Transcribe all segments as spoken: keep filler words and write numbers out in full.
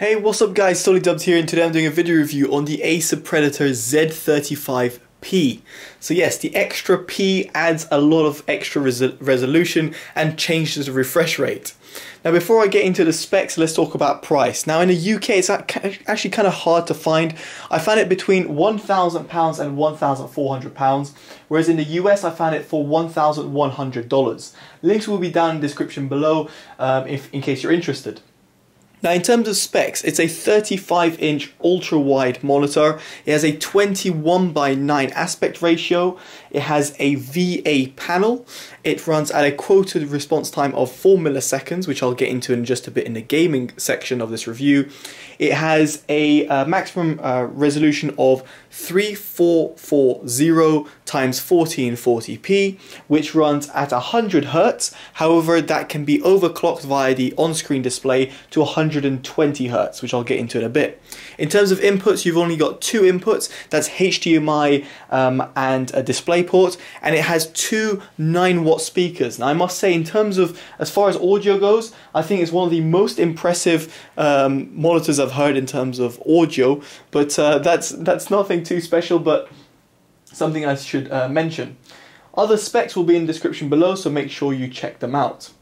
Hey, what's up guys, Soly Dubs here, and today I'm doing a video review on the Acer Predator Z thirty-five P. So yes, the extra P adds a lot of extra res resolution and changes the refresh rate. Now before I get into the specs, let's talk about price. Now in the U K it's actually kind of hard to find. I found it between one thousand pounds and one thousand four hundred pounds, whereas in the U S I found it for one thousand one hundred dollars. Links will be down in the description below um, if, in case you're interested. Now in terms of specs, it's a thirty-five inch ultra-wide monitor, it has a twenty-one by nine aspect ratio, it has a V A panel, it runs at a quoted response time of four milliseconds, which I'll get into in just a bit in the gaming section of this review. It has a uh, maximum uh, resolution of thirty-four forty by fourteen forty p, which runs at one hundred hertz, however that can be overclocked via the on-screen display to one hundred twenty hertz, which I'll get into in a bit. In terms of inputs, you've only got two inputs, that's H D M I um, and a DisplayPort, and it has two nine watt speakers. Now I must say, in terms of, as far as audio goes, I think it's one of the most impressive um, monitors I've heard in terms of audio, but uh, that's, that's nothing too special, but something I should uh, mention. Other specs will be in the description below, so make sure you check them out.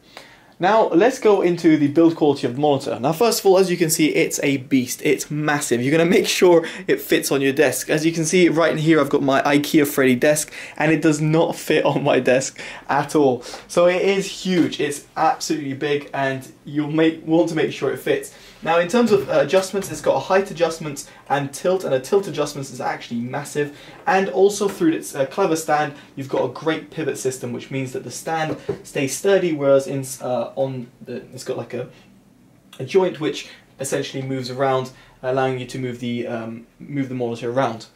Now let's go into the build quality of the monitor. Now first of all, as you can see, it's a beast, it's massive. You're going to make sure it fits on your desk. As you can see right in here, I've got my IKEA Freddy desk and it does not fit on my desk at all. So it is huge, it's absolutely big, and you'll make, want to make sure it fits. Now in terms of uh, adjustments, it's got a height adjustments and tilt, and a tilt adjustments is actually massive, and also through its uh, clever stand you've got a great pivot system, which means that the stand stays sturdy, whereas in uh, on the, it's got like a, a joint which essentially moves around, allowing you to move the um, move the monitor around.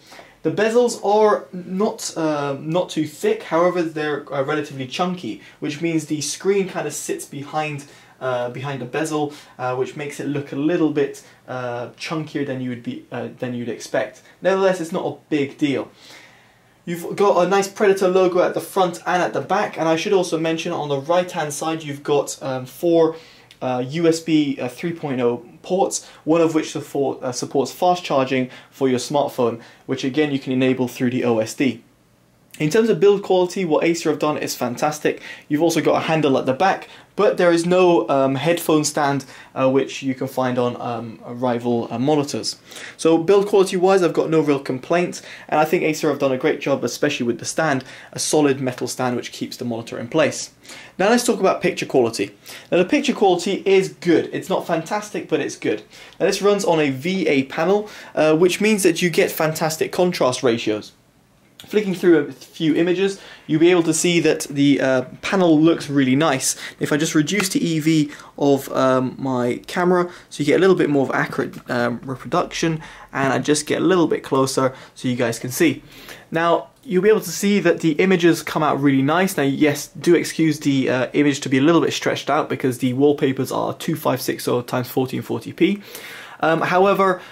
The bezels are not uh, not too thick, however they're uh, relatively chunky, which means the screen kind of sits behind uh, behind a bezel, uh, which makes it look a little bit uh, chunkier than you would be uh, than you'd expect. Nevertheless, it's not a big deal. You've got a nice Predator logo at the front and at the back, and I should also mention on the right hand side you've got um, four uh, U S B uh, three point oh ports, one of which support, uh, supports fast charging for your smartphone, which again you can enable through the O S D. In terms of build quality, what Acer have done is fantastic. You've also got a handle at the back, but there is no um, headphone stand uh, which you can find on um, rival uh, monitors. So build quality wise, I've got no real complaints, and I think Acer have done a great job, especially with the stand, a solid metal stand which keeps the monitor in place. Now let's talk about picture quality. Now the picture quality is good, it's not fantastic but it's good. Now this runs on a V A panel, uh, which means that you get fantastic contrast ratios. Flicking through a few images, you'll be able to see that the uh, panel looks really nice. If I just reduce the E V of um, my camera, so you get a little bit more of accurate um, reproduction, and I just get a little bit closer so you guys can see. Now you'll be able to see that the images come out really nice. Now yes, do excuse the uh, image to be a little bit stretched out because the wallpapers are twenty-five sixty by fourteen forty p. Um, however,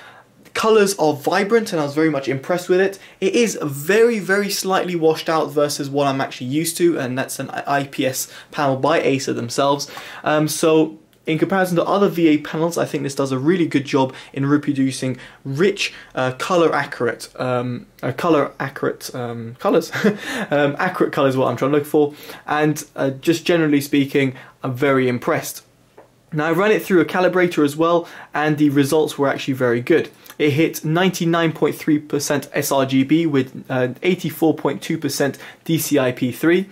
colors are vibrant and I was very much impressed with it. It is very, very slightly washed out versus what I'm actually used to, and that's an I P S panel by Acer themselves. Um, so in comparison to other V A panels, I think this does a really good job in reproducing rich, uh, color accurate, um, uh, color accurate um, colors. um, accurate color is what I'm trying to look for, and uh, just generally speaking, I'm very impressed. Now I ran it through a calibrator as well, and the results were actually very good. It hit ninety-nine point three percent sRGB with eighty-four point two percent D C I P three.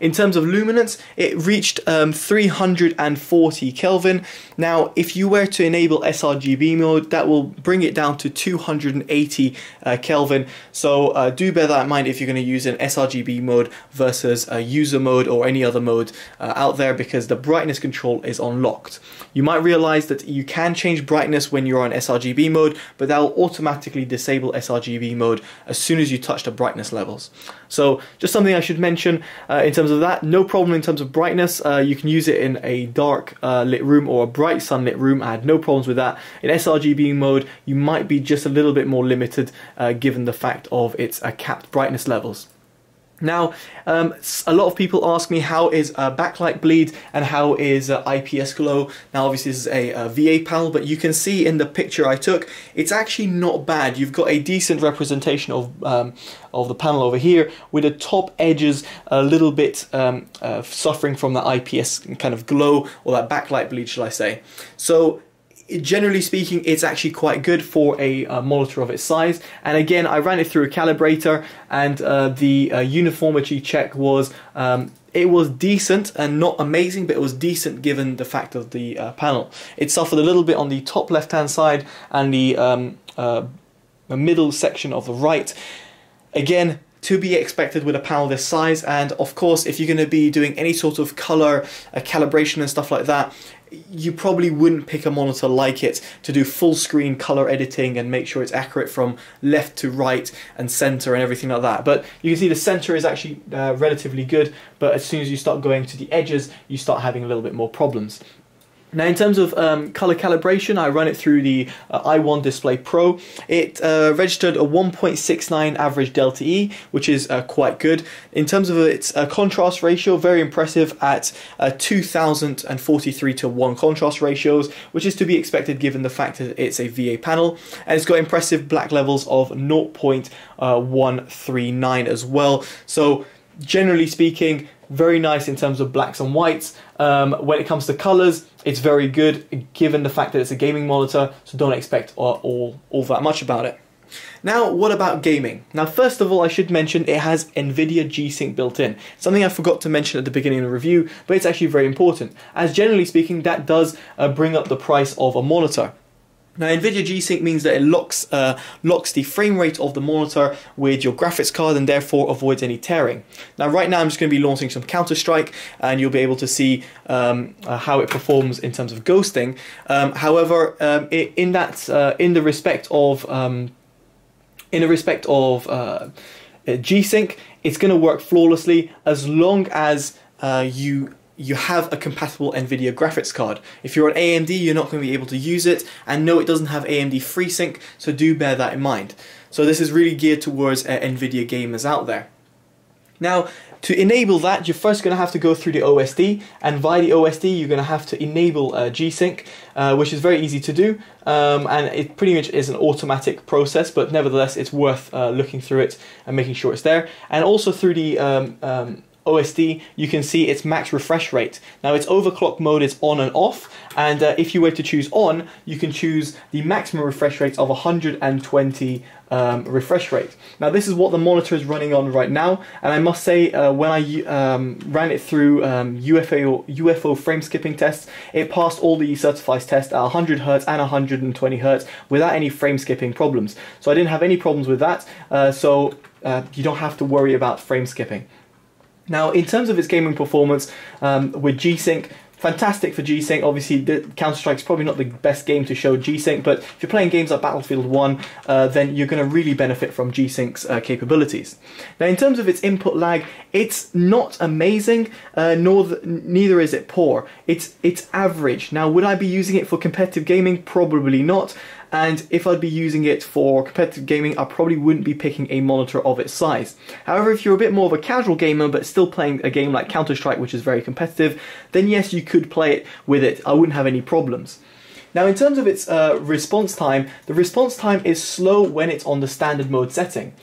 In terms of luminance, it reached um, three hundred forty Kelvin. Now if you were to enable sRGB mode, that will bring it down to two hundred eighty uh, Kelvin, so uh, do bear that in mind if you're going to use an sRGB mode versus a user mode or any other mode uh, out there, because the brightness control is unlocked. You might realize that you can change brightness when you're on sRGB mode, but that will automatically disable sRGB mode as soon as you touch the brightness levels. So just something I should mention uh, in terms of that, no problem in terms of brightness. Uh, you can use it in a dark uh, lit room or a bright sunlit room. I had no problems with that. In sRGB mode, you might be just a little bit more limited uh, given the fact of its uh, capped brightness levels. Now, um, a lot of people ask me how is uh, backlight bleed and how is uh, I P S glow. Now, obviously this is a, a V A panel, but you can see in the picture I took, it's actually not bad. You've got a decent representation of um, of the panel over here, with the top edges a little bit um, uh, suffering from that I P S kind of glow, or that backlight bleed, shall I say. So, generally speaking, it's actually quite good for a uh, monitor of its size. And again, I ran it through a calibrator, and uh, the uh, uniformity check was um, it was decent and not amazing, but it was decent given the fact of the uh, panel. It suffered a little bit on the top left hand side and the, um, uh, the middle section of the right. Again, to be expected with a panel this size, and of course if you're going to be doing any sort of color uh, calibration and stuff like that, you probably wouldn't pick a monitor like it to do full screen color editing and make sure it's accurate from left to right and center and everything like that. But you can see the center is actually uh, relatively good, but as soon as you start going to the edges, you start having a little bit more problems. Now, in terms of um, color calibration, I run it through the uh, i one Display Pro. It uh, registered a one point six nine average Delta E, which is uh, quite good. In terms of its uh, contrast ratio, very impressive at uh, two thousand forty-three to one contrast ratios, which is to be expected given the fact that it's a V A panel. And it's got impressive black levels of zero point one three nine as well. So, generally speaking, very nice in terms of blacks and whites. Um, when it comes to colors, it's very good given the fact that it's a gaming monitor, so don't expect all, all, all that much about it. Now, what about gaming? Now, first of all, I should mention it has Nvidia G-Sync built in. Something I forgot to mention at the beginning of the review, but it's actually very important, as generally speaking, that does uh, bring up the price of a monitor. Now, Nvidia G-Sync means that it locks, uh, locks the frame rate of the monitor with your graphics card, and therefore avoids any tearing. Now, right now I'm just going to be launching some Counter-Strike, and you'll be able to see um, uh, how it performs in terms of ghosting. Um, however, um, it, in that, uh, in the respect of, um, in the respect of uh, G-Sync, it's going to work flawlessly as long as uh, you. you have a compatible Nvidia graphics card. If you're on A M D, you're not going to be able to use it, and no, it doesn't have A M D FreeSync, so do bear that in mind. So this is really geared towards uh, Nvidia gamers out there. Now, to enable that, you're first going to have to go through the O S D, and via the O S D, you're going to have to enable uh, G-Sync, uh, which is very easy to do, um, and it pretty much is an automatic process, but nevertheless, it's worth uh, looking through it and making sure it's there. And also through the um, um, O S D, you can see its max refresh rate. Now, its overclock mode is on and off, and uh, if you were to choose on, you can choose the maximum refresh rate of one hundred twenty um, refresh rate. Now, this is what the monitor is running on right now, and I must say, uh, when I um, ran it through um, U F O, U F O frame skipping tests, it passed all the certified tests at one hundred hertz and one hundred twenty hertz without any frame skipping problems. So I didn't have any problems with that, uh, so uh, you don't have to worry about frame skipping. Now, in terms of its gaming performance um, with G-Sync, fantastic for G-Sync. Obviously, Counter-Strike's probably not the best game to show G-Sync, but if you're playing games like Battlefield one, uh, then you're going to really benefit from G-Sync's uh, capabilities. Now, in terms of its input lag, it's not amazing, uh, nor th neither is it poor. It's, it's average. Now, would I be using it for competitive gaming? Probably not. And if I'd be using it for competitive gaming, I probably wouldn't be picking a monitor of its size. However, if you're a bit more of a casual gamer, but still playing a game like Counter-Strike, which is very competitive, then yes, you could play it with it. I wouldn't have any problems. Now, in terms of its uh, response time, the response time is slow when it's on the standard mode setting.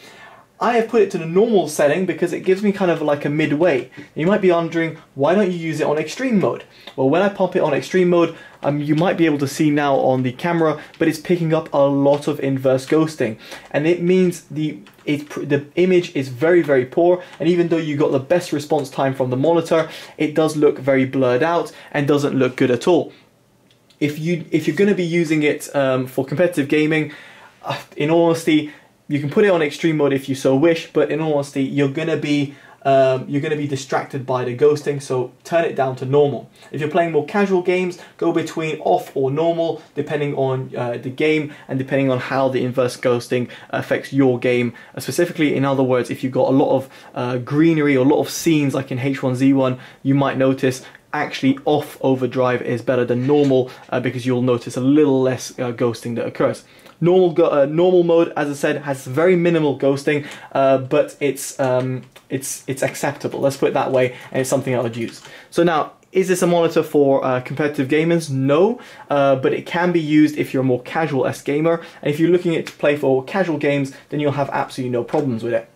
I have put it to the normal setting because it gives me kind of like a midway. You might be wondering, why don't you use it on extreme mode? Well, when I pop it on extreme mode, um, you might be able to see now on the camera, but it's picking up a lot of inverse ghosting. And it means the, it, the image is very, very poor. And even though you got the best response time from the monitor, it does look very blurred out and doesn't look good at all. If, you, if you're gonna be using it um, for competitive gaming, uh, in all honesty, you can put it on extreme mode if you so wish, but in all honesty, you're gonna be um, you're gonna be distracted by the ghosting, so turn it down to normal. If you're playing more casual games, go between off or normal, depending on uh, the game and depending on how the inverse ghosting affects your game. Uh, specifically, in other words, if you've got a lot of uh, greenery or a lot of scenes like in H one Z one, you might notice actually off overdrive is better than normal, uh, because you'll notice a little less uh, ghosting that occurs. Normal go uh, normal mode, as I said, has very minimal ghosting, uh, but it's um, it's it's acceptable. Let's put it that way, and it's something I would use. So now, is this a monitor for uh, competitive gamers? No, uh, but it can be used if you're a more casual-esque gamer, and if you're looking at to play for casual games, then you'll have absolutely no problems with it.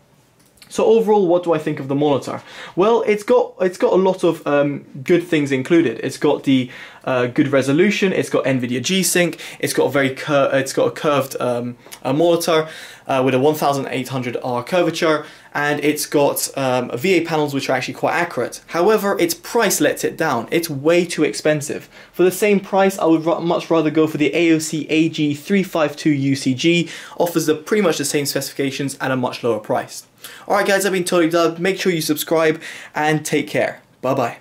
So overall, what do I think of the monitor? Well, it's got it's got a lot of um, good things included. It's got the uh, good resolution. It's got Nvidia G-Sync. It's got a very cur it's got a curved um, a monitor uh, with a one thousand eight hundred R curvature, and it's got um, V A panels which are actually quite accurate. However, its price lets it down. It's way too expensive. For the same price, I would ra much rather go for the A O C A G three five two U C G. Offers the pretty much the same specifications at a much lower price. Alright guys, I've been Totally Dubbed. Make sure you subscribe and take care. Bye bye.